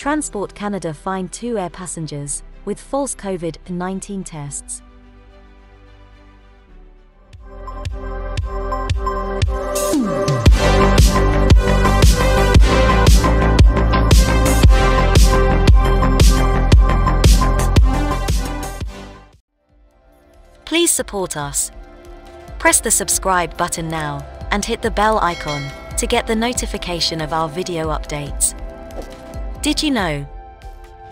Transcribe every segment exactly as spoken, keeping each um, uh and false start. Transport Canada fined two air passengers with false COVID nineteen tests. Please support us. Press the subscribe button now and hit the bell icon to get the notification of our video updates. Did you know?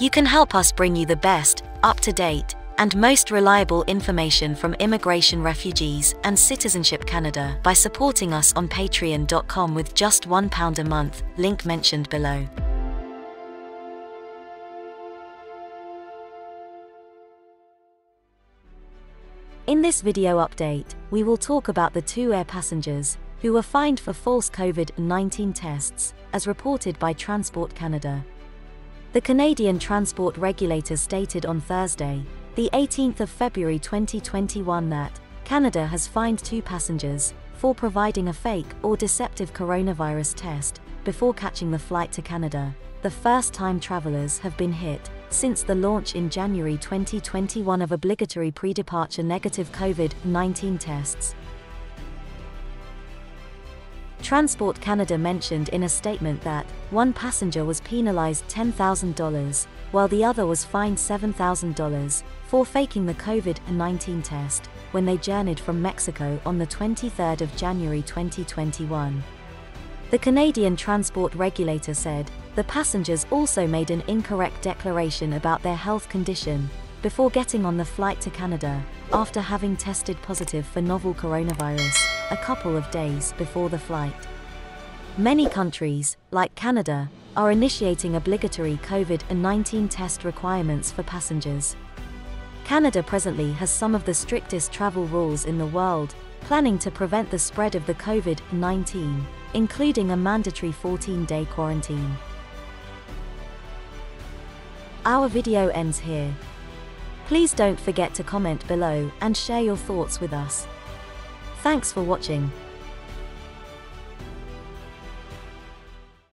You can help us bring you the best, up-to-date, and most reliable information from Immigration Refugees and Citizenship Canada by supporting us on Patreon dot com with just one pound a month, link mentioned below. In this video update, we will talk about the two air passengers who were fined for false COVID nineteen tests, as reported by Transport Canada. The Canadian transport regulator stated on Thursday, the eighteenth of February twenty twenty-one, that Canada has fined two passengers for providing a fake or deceptive coronavirus test before catching the flight to Canada. The first-time travelers have been hit since the launch in January twenty twenty-one of obligatory pre-departure negative COVID nineteen tests. Transport Canada mentioned in a statement that one passenger was penalized ten thousand dollars, while the other was fined seven thousand dollars for faking the COVID nineteen test when they journeyed from Mexico on the twenty-third of January twenty twenty-one. The Canadian transport regulator said the passengers also made an incorrect declaration about their health condition before getting on the flight to Canada, after having tested positive for novel coronavirus a couple of days before the flight. Many countries, like Canada, are initiating obligatory COVID nineteen test requirements for passengers. Canada presently has some of the strictest travel rules in the world, planning to prevent the spread of the COVID nineteen, including a mandatory fourteen-day quarantine. Our video ends here. Please don't forget to comment below and share your thoughts with us. Thanks for watching.